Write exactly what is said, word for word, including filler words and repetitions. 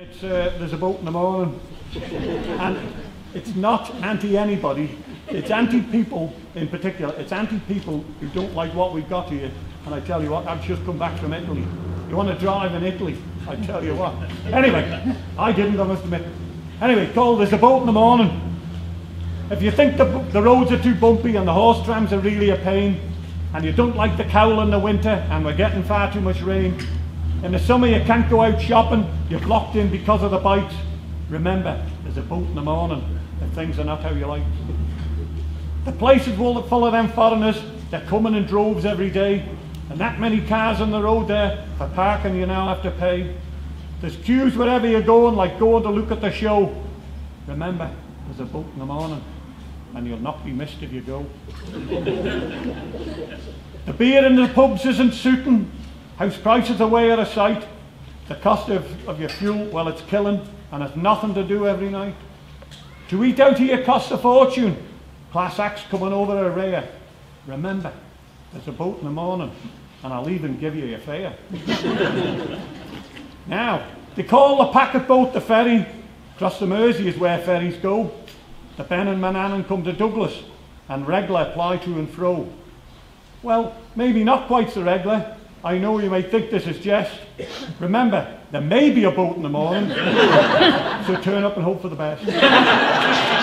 It's, uh, there's a boat in the morning, and it's not anti-anybody, it's anti-people in particular. It's anti-people who don't like what we've got here, and I tell you what, I've just come back from Italy. You want to drive in Italy, I tell you what. Anyway, I didn't, I must admit. Anyway, Cole, there's a boat in the morning. If you think the, the roads are too bumpy and the horse trams are really a pain, and you don't like the cowl in the winter, and we're getting far too much rain, in the summer you can't go out shopping, you're blocked in because of the bikes. Remember, there's a boat in the morning if things are not how you like. The place is full of them foreigners, they're coming in droves every day, and that many cars on the road there, for parking you now have to pay. There's queues wherever you're going, like going to look at the show. Remember, there's a boat in the morning, and you'll not be missed if you go. The beer in the pubs isn't suiting. House prices are way out of sight, the cost of, of your fuel, well, it's killing, and there's nothing to do every night. To eat out here costs a fortune, class acts coming over are rare. Remember, there's a boat in the morning, and I'll even give you your fare. Now, they call the packet boat the ferry, across the Mersey is where ferries go. The Ben and Manannan come to Douglas, and regular ply to and fro. Well, maybe not quite so regular. I know you may think this is jest. Remember, there may be a boat in the morning, so turn up and hope for the best.